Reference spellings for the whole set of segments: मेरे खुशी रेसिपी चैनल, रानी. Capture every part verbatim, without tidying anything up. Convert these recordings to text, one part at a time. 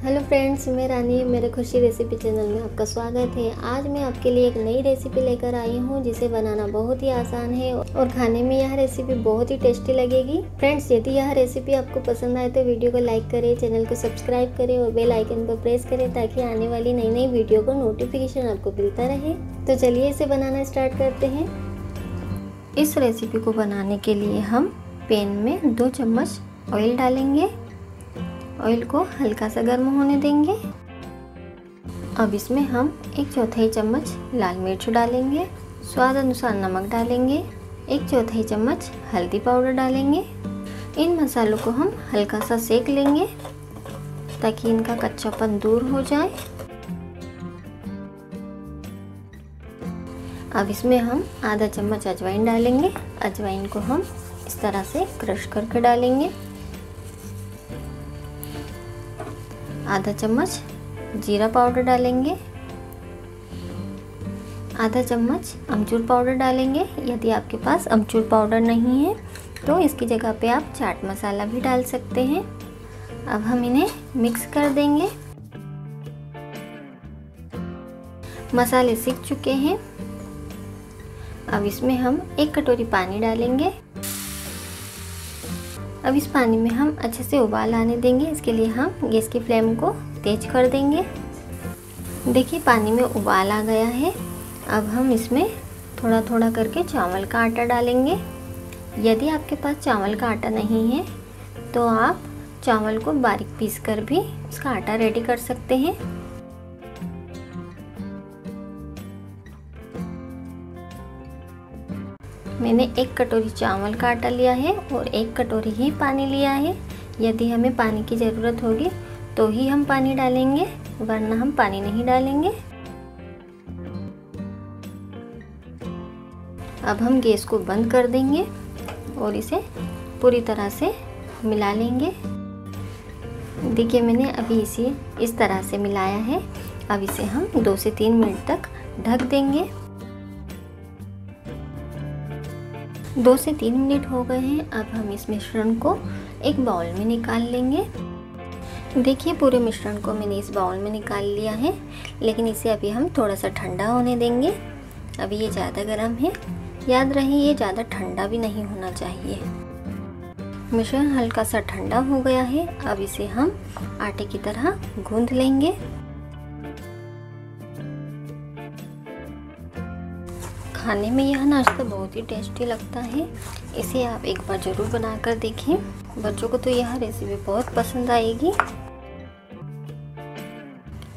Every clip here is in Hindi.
हेलो फ्रेंड्स, मैं रानी, मेरे खुशी रेसिपी चैनल में आपका स्वागत है। आज मैं आपके लिए एक नई रेसिपी लेकर आई हूं जिसे बनाना बहुत ही आसान है और खाने में यह रेसिपी बहुत ही टेस्टी लगेगी। फ्रेंड्स, यदि यह रेसिपी आपको पसंद आए तो वीडियो को लाइक करें, चैनल को सब्सक्राइब करें और बेल आइकन पर प्रेस करें ताकि आने वाली नई नई वीडियो का नोटिफिकेशन आपको मिलता रहे। तो चलिए इसे बनाना स्टार्ट करते हैं। इस रेसिपी को बनाने के लिए हम पैन में दो चम्मच ऑयल डालेंगे। ऑयल को हल्का सा गर्म होने देंगे। अब इसमें हम एक चौथाई चम्मच लाल मिर्च डालेंगे, स्वाद अनुसार नमक डालेंगे, एक चौथाई चम्मच हल्दी पाउडर डालेंगे। इन मसालों को हम हल्का सा सेक लेंगे ताकि इनका कच्चापन दूर हो जाए। अब इसमें हम आधा चम्मच अजवाइन डालेंगे। अजवाइन को हम इस तरह से क्रश करके डालेंगे। आधा चम्मच जीरा पाउडर डालेंगे, आधा चम्मच अमचूर पाउडर डालेंगे। यदि आपके पास अमचूर पाउडर नहीं है तो इसकी जगह पे आप चाट मसाला भी डाल सकते हैं। अब हम इन्हें मिक्स कर देंगे। मसाले सीख चुके हैं। अब इसमें हम एक कटोरी पानी डालेंगे। अब इस पानी में हम अच्छे से उबाल आने देंगे। इसके लिए हम गैस की फ्लेम को तेज कर देंगे। देखिए, पानी में उबाल आ गया है। अब हम इसमें थोड़ा थोड़ा करके चावल का आटा डालेंगे। यदि आपके पास चावल का आटा नहीं है तो आप चावल को बारीक पीस कर भी उसका आटा रेडी कर सकते हैं। मैंने एक कटोरी चावल का आटा लिया है और एक कटोरी ही पानी लिया है। यदि हमें पानी की ज़रूरत होगी तो ही हम पानी डालेंगे, वरना हम पानी नहीं डालेंगे। अब हम गैस को बंद कर देंगे और इसे पूरी तरह से मिला लेंगे। देखिए, मैंने अभी इसे इस तरह से मिलाया है। अब इसे हम दो से तीन मिनट तक ढक देंगे। दो से तीन मिनट हो गए हैं। अब हम इस मिश्रण को एक बाउल में निकाल लेंगे। देखिए, पूरे मिश्रण को मैंने इस बाउल में निकाल लिया है, लेकिन इसे अभी हम थोड़ा सा ठंडा होने देंगे। अभी ये ज़्यादा गर्म है। याद रहे, ये ज़्यादा ठंडा भी नहीं होना चाहिए। मिश्रण हल्का सा ठंडा हो गया है। अब इसे हम आटे की तरह गूंथ लेंगे। खाने में यह नाश्ता बहुत ही टेस्टी लगता है। इसे आप एक बार ज़रूर बनाकर देखें। बच्चों को तो यह रेसिपी बहुत पसंद आएगी।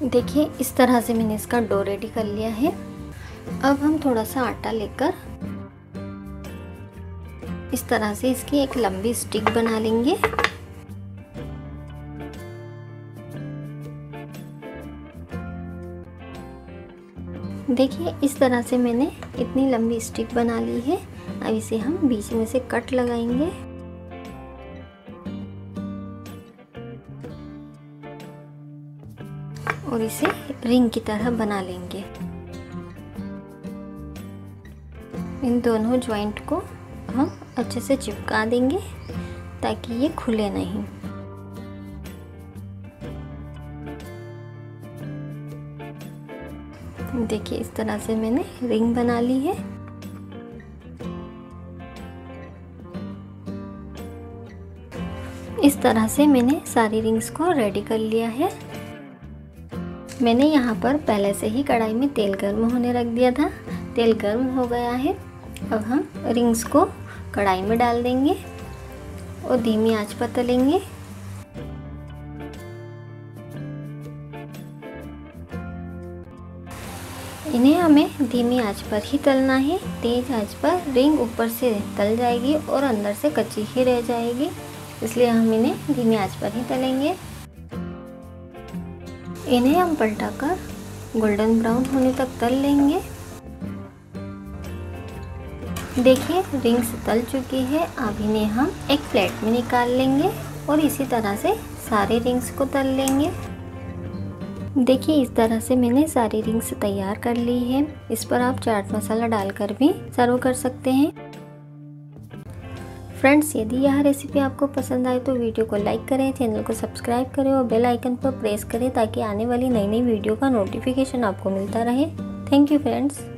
देखिए, इस तरह से मैंने इसका डो रेडी कर लिया है। अब हम थोड़ा सा आटा लेकर इस तरह से इसकी एक लंबी स्टिक बना लेंगे। देखिए, इस तरह से मैंने इतनी लंबी स्टिक बना ली है। अब इसे हम बीच में से कट लगाएंगे। और इसे रिंग की तरह बना लेंगे। इन दोनों ज्वाइंट को हम अच्छे से चिपका देंगे ताकि ये खुले नहीं। देखिए, इस तरह से मैंने रिंग बना ली है। इस तरह से मैंने सारी रिंग्स को रेडी कर लिया है। मैंने यहाँ पर पहले से ही कढ़ाई में तेल गर्म होने रख दिया था। तेल गर्म हो गया है। अब हम रिंग्स को कढ़ाई में डाल देंगे और धीमी आंच पर तलेंगे। इन्हें हमें धीमी आंच पर ही तलना है। तेज आंच पर रिंग ऊपर से तल जाएगी और अंदर से कच्ची ही रह जाएगी, इसलिए हम इन्हें धीमी आंच पर ही तलेंगे। इन्हें हम पलटाकर गोल्डन ब्राउन होने तक तल लेंगे। देखिए, रिंग्स तल चुकी है। अब इन्हें हम एक प्लेट में निकाल लेंगे और इसी तरह से सारे रिंग्स को तल लेंगे। देखिए, इस तरह से मैंने सारी रिंग्स तैयार कर ली है। इस पर आप चाट मसाला डालकर भी सर्व कर सकते हैं। फ्रेंड्स, यदि यह रेसिपी आपको पसंद आए तो वीडियो को लाइक करें, चैनल को सब्सक्राइब करें और बेल आइकन पर प्रेस करें ताकि आने वाली नई नई वीडियो का नोटिफिकेशन आपको मिलता रहे। Thank you friends.